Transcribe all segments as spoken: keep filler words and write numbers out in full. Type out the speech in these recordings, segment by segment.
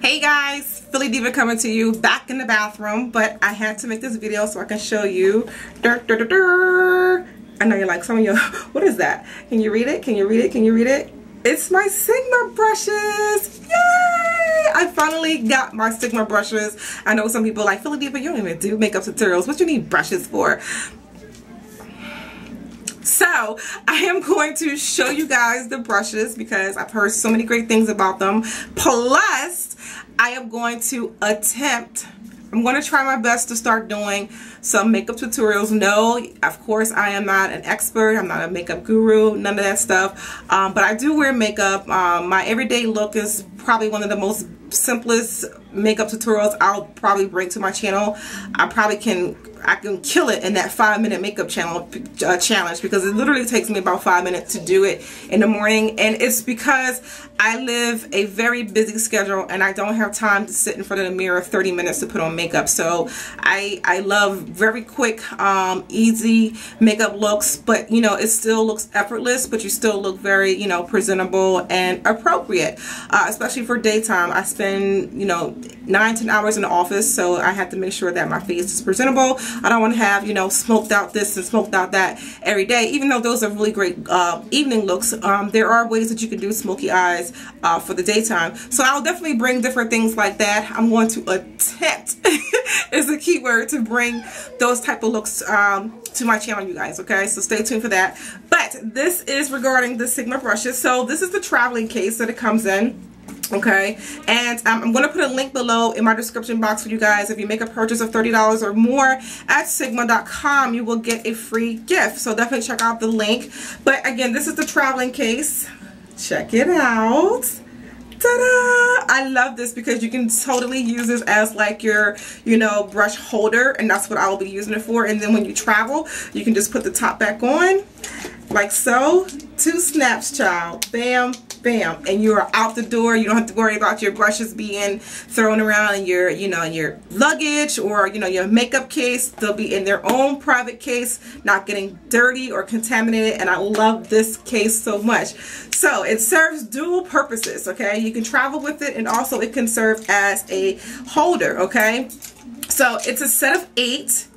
Hey guys, PhillyDiva coming to you back in the bathroom, but I had to make this video so I can show you. Dur, dur, dur, dur. I know you're like, some of you, what is that? Can you read it? Can you read it? Can you read it? It's my Sigma brushes. Yay! I finally got my Sigma brushes. I know some people are like, PhillyDiva, you don't even do makeup tutorials. What do you need brushes for? So, I am going to show you guys the brushes because I've heard so many great things about them. Plus, I am going to attempt, I'm going to try my best to start doing some makeup tutorials. No, of course, I am not an expert. I'm not a makeup guru, none of that stuff. Um, but I do wear makeup. Um, my everyday look is probably one of the most simplest makeup tutorials I'll probably bring to my channel. I probably can... I can kill it in that five minute makeup channel, uh, challenge because it literally takes me about five minutes to do it in the morning, and it's because I live a very busy schedule and I don't have time to sit in front of the mirror thirty minutes to put on makeup. So I, I love very quick, um, easy makeup looks, but you know, it still looks effortless, but you still look very, you know, presentable and appropriate, uh, especially for daytime. I spend, you know, nine, ten hours in the office, so I have to make sure that my face is presentable. I don't want to have, you know, smoked out this and smoked out that every day, even though those are really great uh, evening looks. Um, there are ways that you can do smoky eyes uh, for the daytime. So I'll definitely bring different things like that. I'm going to attempt, is the key word, to bring those type of looks um, to my channel, you guys, okay? So stay tuned for that. But this is regarding the Sigma brushes. So this is the traveling case that it comes in. Okay, and um, I'm going to put a link below in my description box for you guys. If you make a purchase of thirty dollars or more at sigma dot com, you will get a free gift. So definitely check out the link. But again, this is the traveling case. Check it out. Ta-da! I love this because you can totally use this as like your, you know, brush holder. And that's what I will be using it for. And then when you travel, you can just put the top back on. Like so, two snaps, child. Bam, bam, and you are out the door. You don't have to worry about your brushes being thrown around in your, you know, your luggage or, you know, your makeup case. They'll be in their own private case, not getting dirty or contaminated. And I love this case so much. So it serves dual purposes. Okay, you can travel with it, and also it can serve as a holder. Okay, so it's a set of eight,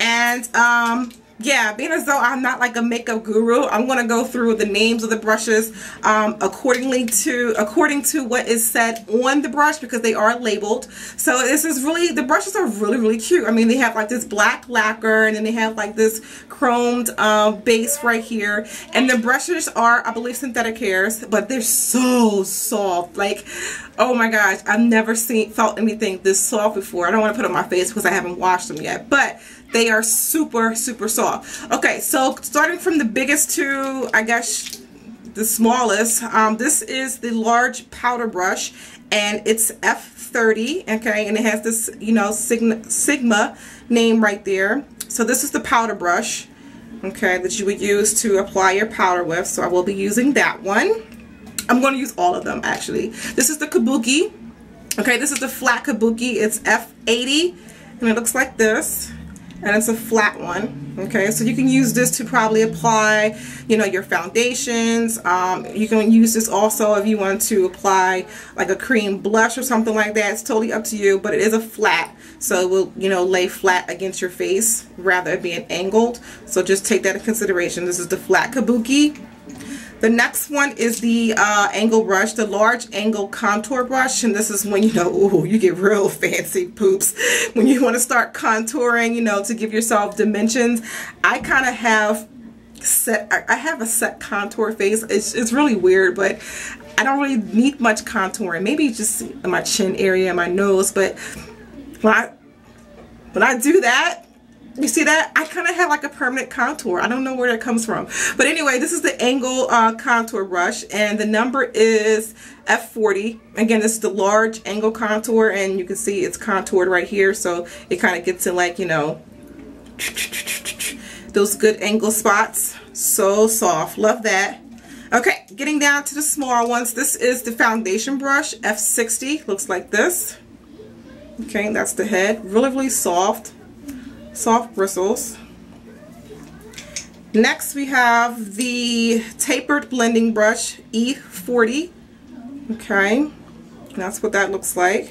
and um. yeah, being as though I'm not like a makeup guru, I'm going to go through the names of the brushes um, accordingly to according to what is said on the brush, because they are labeled. So this is really, the brushes are really, really cute. I mean, they have like this black lacquer, and then they have like this chromed uh, base right here. And the brushes are, I believe, synthetic hairs, but they're so soft. Like, oh my gosh, I've never seen felt anything this soft before. I don't want to put it on my face because I haven't washed them yet, but they are super, super soft. Okay, so starting from the biggest to, I guess, the smallest, um, this is the large powder brush, and it's F thirty, okay, and it has this, you know, Sigma, Sigma name right there. So this is the powder brush, okay, that you would use to apply your powder with, so I will be using that one. I'm going to use all of them, actually. This is the Kabuki, okay, this is the flat Kabuki, it's F eighty, and it looks like this. And it's a flat one, okay? So you can use this to probably apply, you know, your foundations. Um, you can use this also if you want to apply like a cream blush or something like that. It's totally up to you, but it is a flat. So it will, you know, lay flat against your face rather than being angled. So just take that into consideration. This is the flat Kabuki. The next one is the uh, angle brush, the large angle contour brush, and this is when, you know, ooh, you get real fancy poops when you want to start contouring, you know, to give yourself dimensions. I kind of have set, I have a set contour face. It's, it's really weird, but I don't really need much contouring. Maybe just in my chin area, my nose, but when I, when I do that, you see that? I kind of have like a permanent contour. I don't know where that comes from. But anyway, this is the angle uh, contour brush, and the number is F forty. Again, this is the large angle contour, and you can see it's contoured right here. So it kind of gets in like, you know, those good angle spots. So soft. Love that. Okay, getting down to the smaller ones. This is the foundation brush, F sixty. Looks like this. Okay, that's the head. Really, really soft. Soft bristles. Next we have the tapered blending brush, E forty. Okay, That's what that looks like.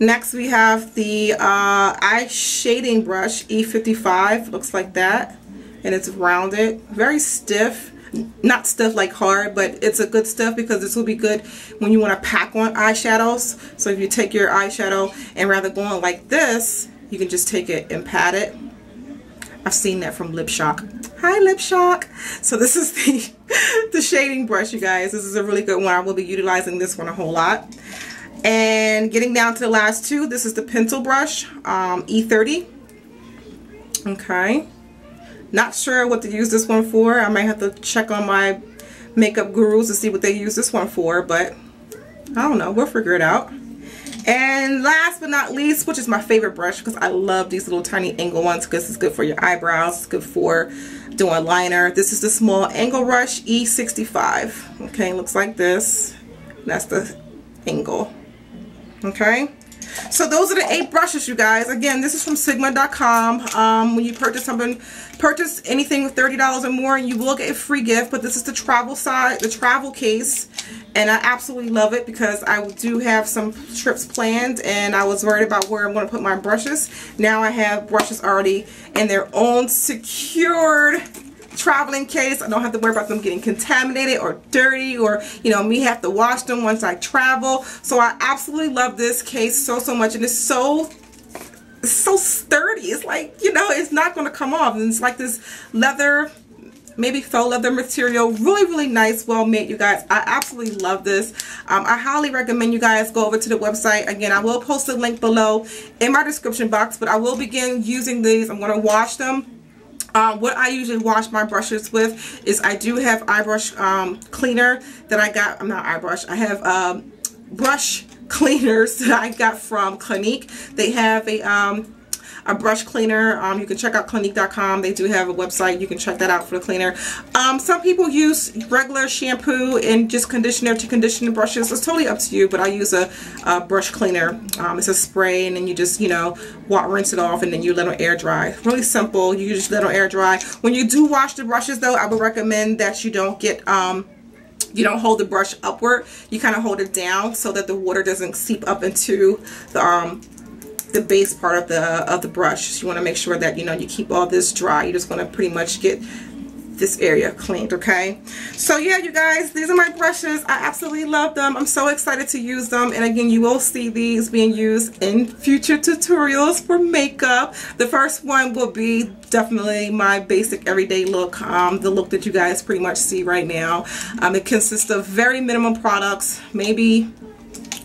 Next we have the uh, eye shading brush, E fifty-five, looks like that, and it's rounded, very stiff, not stiff like hard, but it's a good stiff because this will be good when you want to pack on eyeshadows. So if you take your eyeshadow and rather going like this, you can just take it and pat it. I've seen that from Lip Shock. Hi, Lip Shock. So this is the, the shading brush, you guys. This is a really good one. I will be utilizing this one a whole lot. And getting down to the last two, this is the pencil brush, um, E thirty. Okay. Not sure what to use this one for. I might have to check on my makeup gurus to see what they use this one for, but I don't know. We'll figure it out. And last but not least, which is my favorite brush because I love these little tiny angle ones because it's good for your eyebrows, it's good for doing liner. This is the small angle brush, E sixty-five. Okay, looks like this. That's the angle. Okay, so those are the eight brushes, you guys. Again, this is from sigma dot com. Um, when you purchase something, purchase anything with thirty dollars or more, and you will get a free gift. But this is the travel side, the travel case, and I absolutely love it because I do have some trips planned, and I was worried about where I'm going to put my brushes. Now I have brushes already in their own secured traveling case. I don't have to worry about them getting contaminated or dirty, or you know, me have to wash them once I travel. So I absolutely love this case so so much, and it's so it's so sturdy. It's like, you know, it's not going to come off, and it's like this leather, maybe faux leather material, really really nice, well made, you guys. I absolutely love this. um, I highly recommend you guys go over to the website. Again, I will post the link below in my description box, but I will begin using these. I'm going to wash them. Uh, what I usually wash my brushes with is I do have eye brush um, cleaner that I got. I'm not eye brush. I have um, brush cleaners that I got from Clinique. They have a um, a brush cleaner. Um, you can check out Clinique dot com. They do have a website. You can check that out for the cleaner. Um, some people use regular shampoo and just conditioner to condition the brushes. It's totally up to you, but I use a, a brush cleaner. Um, it's a spray, and then you just, you know, rinse it off, and then you let them air dry. Really simple. You just let them air dry. When you do wash the brushes, though, I would recommend that you don't get... Um, You don't hold the brush upward. You kind of hold it down so that the water doesn't seep up into the um, the base part of the of the brush. So you want to make sure that, you know, you keep all this dry. You're just going to pretty much get this area cleaned, okay? So yeah, you guys, these are my brushes. I absolutely love them. I'm so excited to use them, and again, you will see these being used in future tutorials for makeup. The first one will be definitely my basic everyday look, um, the look that you guys pretty much see right now. Um, it consists of very minimal products, maybe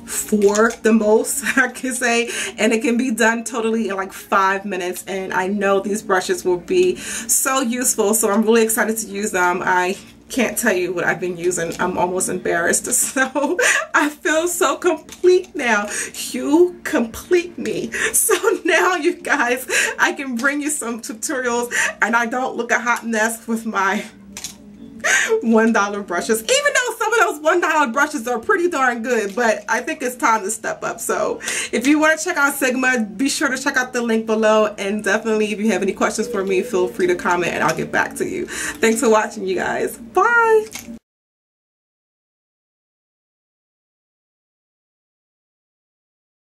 for the most, I can say, and it can be done totally in like five minutes, and I know these brushes will be so useful, so I'm really excited to use them. I can't tell you what I've been using. I'm almost embarrassed, so I feel so complete now. You complete me. So now, you guys, I can bring you some tutorials, and I don't look a hot mess with my one dollar brushes, even though some of those one dollar brushes are pretty darn good, but I think it's time to step up. So if you want to check out Sigma, be sure to check out the link below, and definitely if you have any questions for me, feel free to comment and I'll get back to you. Thanks for watching, you guys. Bye.